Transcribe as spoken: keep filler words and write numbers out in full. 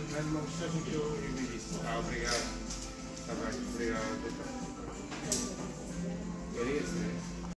mais uma mensagem que eu envie. Ah, obrigado. Está bem, obrigado.